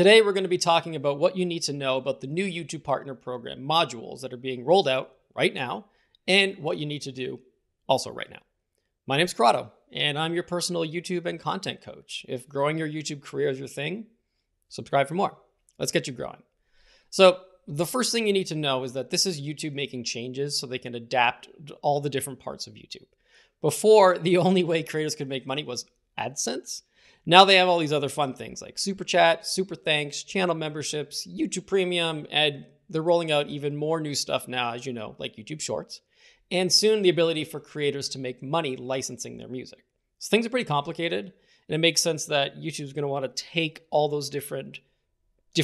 Today, we're going to be talking about what you need to know about the new YouTube Partner Program modules that are being rolled out right now and what you need to do also right now. My name's Corrado, and I'm your personal YouTube and content coach. If growing your YouTube career is your thing, subscribe for more. Let's get you growing. So the first thing you need to know is that this is YouTube making changes so they can adapt to all the different parts of YouTube. Before, the only way creators could make money was AdSense. Now they have all these other fun things like Super Chat, Super Thanks, channel memberships, YouTube Premium, and they're rolling out even more new stuff now, as you know, like YouTube Shorts, and soon the ability for creators to make money licensing their music. So things are pretty complicated, and it makes sense that YouTube's going to want to take all those different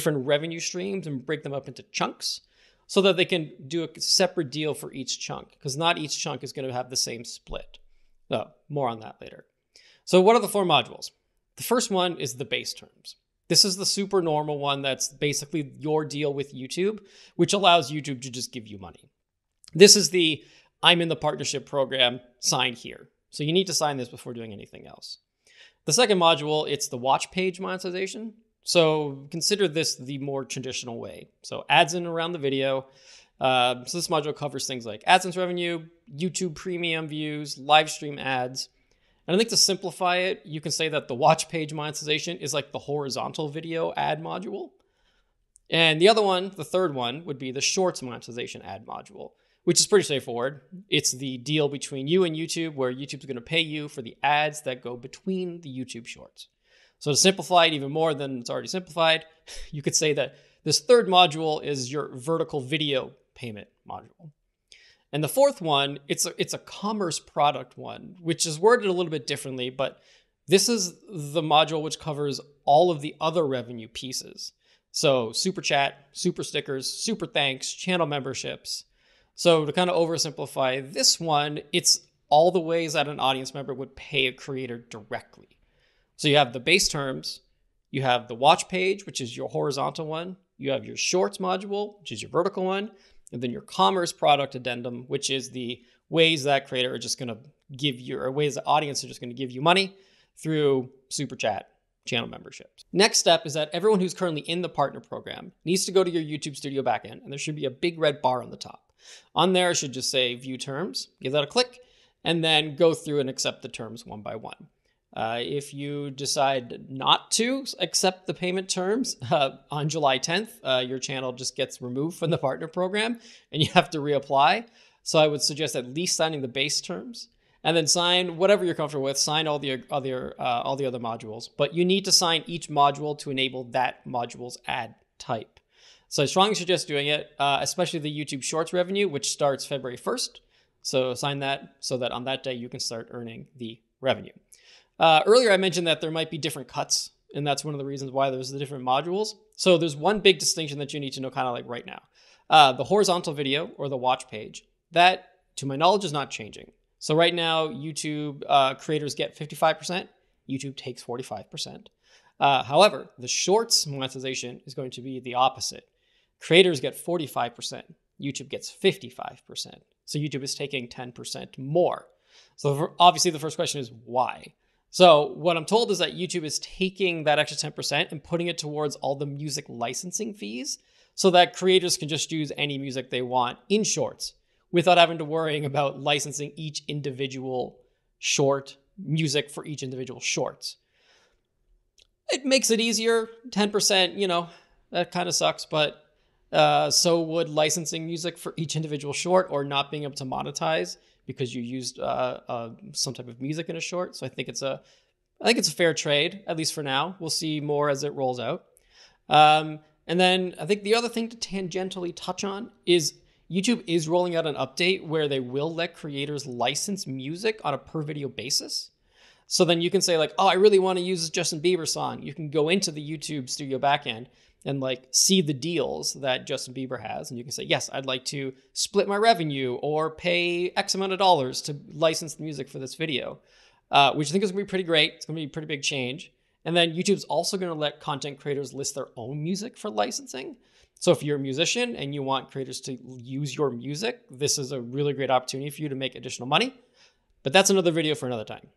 revenue streams and break them up into chunks so that they can do a separate deal for each chunk, because not each chunk is going to have the same split. So more on that later. So what are the four modules? The first one is the base terms. This is the super normal one that's basically your deal with YouTube, which allows YouTube to just give you money. This is the I'm in the partnership program, sign here. So you need to sign this before doing anything else. The second module, it's the watch page monetization. So consider this the more traditional way. So ads in around the video. So this module covers things like AdSense revenue, YouTube Premium views, live stream ads. And I think to simplify it, you can say that the watch page monetization is like the horizontal video ad module. And the other one, the third one, would be the shorts monetization ad module, which is pretty straightforward. It's the deal between you and YouTube where YouTube's going to pay you for the ads that go between the YouTube shorts. So to simplify it even more than it's already simplified, you could say that this third module is your vertical video payment module. And the fourth one, it's a commerce product one, which is worded a little bit differently, but this is the module which covers all of the other revenue pieces. So Super Chat, Super Stickers, Super Thanks, channel memberships. So to kind of oversimplify this one, it's all the ways that an audience member would pay a creator directly. So you have the base terms, you have the watch page, which is your horizontal one, you have your shorts module, which is your vertical one, and then your commerce product addendum, which is the ways that creator are just going to give you, or ways the audience are just going to give you money through Super Chat, channel memberships. Next step is that everyone who's currently in the partner program needs to go to your YouTube Studio backend, and there should be a big red bar on the top. On there, it should just say view terms, give that a click, and then go through and accept the terms one by one. If you decide not to accept the payment terms on July 10th, your channel just gets removed from the partner program and you have to reapply. So I would suggest at least signing the base terms and then sign whatever you're comfortable with, sign all the other modules, but you need to sign each module to enable that module's ad type. So I strongly suggest doing it, especially the YouTube Shorts revenue, which starts February 1st. So sign that so that on that day you can start earning the revenue. Earlier, I mentioned that there might be different cuts, and that's one of the reasons why there's the different modules. So there's one big distinction that you need to know kind of like right now. The horizontal video or the watch page, that, to my knowledge, is not changing. So right now, YouTube creators get 55%. YouTube takes 45%. However, the shorts monetization is going to be the opposite. Creators get 45%. YouTube gets 55%. So YouTube is taking 10% more. So obviously, the first question is why? So what I'm told is that YouTube is taking that extra 10% and putting it towards all the music licensing fees so that creators can just use any music they want in shorts without having to worry about licensing each individual short music for each individual shorts. It makes it easier. 10%, you know, that kind of sucks, but so would licensing music for each individual short or not being able to monetize because you used some type of music in a short. So I think it's a fair trade, at least for now. We'll see more as it rolls out. And then I think the other thing to tangentially touch on is YouTube is rolling out an update where they will let creators license music on a per video basis. So then you can say like, oh, I really want to use this Justin Bieber song. You can go into the YouTube Studio backend and like see the deals that Justin Bieber has. And you can say, yes, I'd like to split my revenue or pay X amount of dollars to license the music for this video, which I think is gonna be pretty great. It's gonna be a pretty big change. And then YouTube's also gonna let content creators list their own music for licensing. So if you're a musician and you want creators to use your music, this is a really great opportunity for you to make additional money. But that's another video for another time.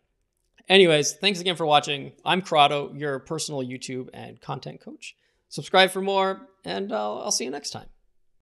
Anyways, thanks again for watching. I'm Corrado, your personal YouTube and content coach. subscribe for more, and I'll see you next time.